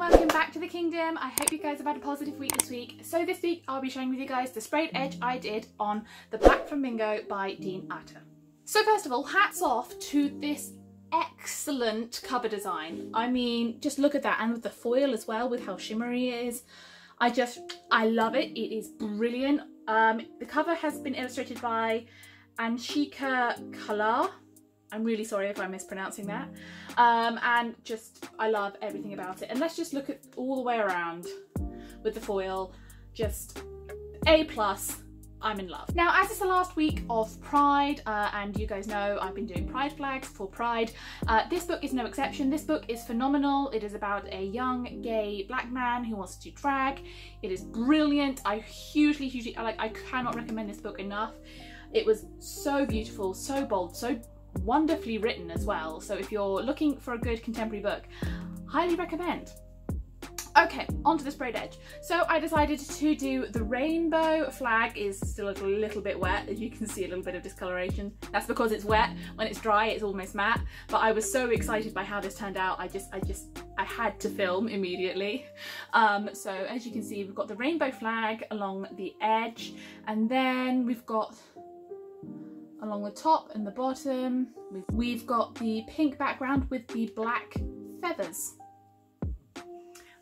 welcome back to the kingdom. I hope you guys have had a positive week this week. So this week I'll be sharing with you guys the sprayed edge I did on The Black Flamingo by Dean Atta. So first of all, hats off to this excellent cover design. I mean, just look at that, and with the foil as well, with how shimmery it is. I love it. It is brilliant. The cover has been illustrated by Anshika Kala. I'm really sorry if I'm mispronouncing that. And just, I love everything about it. And let's just look at all the way around with the foil. Just A+. I'm in love. Now, as it's the last week of Pride, and you guys know I've been doing Pride flags for Pride, this book is no exception. This book is phenomenal. It is about a young gay black man who wants to do drag. It is brilliant. I hugely, I cannot recommend this book enough. It was so beautiful, so bold, so wonderfully written as well. So if you're looking for a good contemporary book, highly recommend. Okay, onto the sprayed edge. So I decided to do the rainbow flag. Is still a little bit wet, as you can see, a little bit of discoloration. That's because it's wet. When it's dry, it's almost matte. But I was so excited by how this turned out. I had to film immediately. So as you can see, we've got the rainbow flag along the edge, and then we've got along the top and the bottom. We've got the pink background with the black feathers.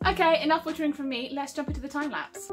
Okay, enough wittering from me, let's jump into the time lapse.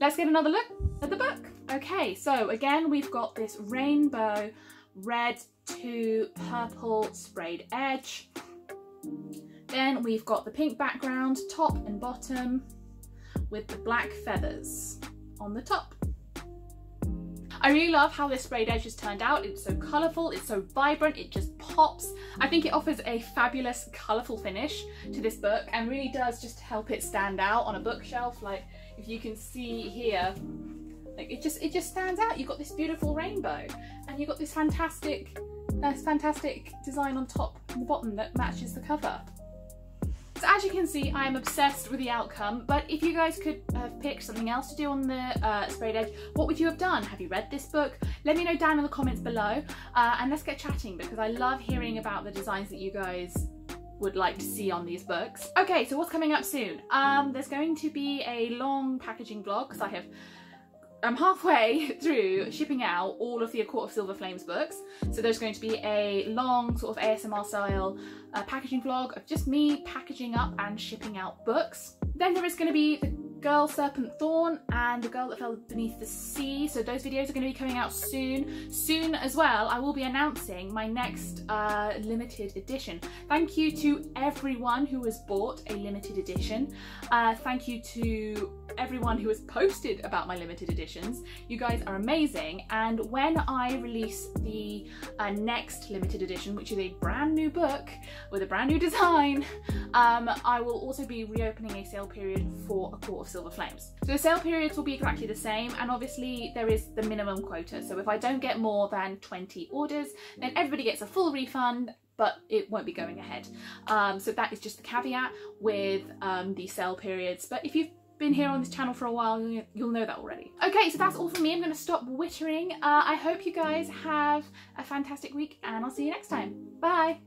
Let's get another look at the book. Okay, so again, we've got this rainbow red to purple sprayed edge. Then we've got the pink background, top and bottom, with the black feathers on the top. I really love how this sprayed edge has turned out. It's so colourful, it's so vibrant, it just pops. I think it offers a fabulous colourful finish to this book and really does just help it stand out on a bookshelf. Like, if you can see here, like it just stands out. You've got this beautiful rainbow and you've got this fantastic design on top and the bottom that matches the cover. So as you can see, I'm obsessed with the outcome, but if you guys could have picked something else to do on the sprayed edge, what would you have done? Have you read this book? Let me know down in the comments below, and let's get chatting, because I love hearing about the designs that you guys would like to see on these books. Okay, so what's coming up soon? There's going to be a long packaging vlog, because I'm halfway through shipping out all of the A Court of Silver Flames books. So there's going to be a long sort of ASMR style packaging vlog of just me packaging up and shipping out books. Then there is going to be the Girl, Serpent, Thorn and the Girl That Fell Beneath the Sea. So those videos are going to be coming out soon. Soon as well, I will be announcing my next limited edition. Thank you to everyone who has bought a limited edition. Thank you to everyone who has posted about my limited editions. You guys are amazing. And when I release the next limited edition, which is a brand new book with a brand new design, I will also be reopening a sale period for A Court of Silver Flames. So the sale periods will be exactly the same, and obviously there is the minimum quota, so if I don't get more than 20 orders, then everybody gets a full refund, but it won't be going ahead. So that is just the caveat with the sale periods, but if you've been here on this channel for a while, you'll know that already. Okay, so that's all from me. I'm going to stop wittering. I hope you guys have a fantastic week, and I'll see you next time. Bye!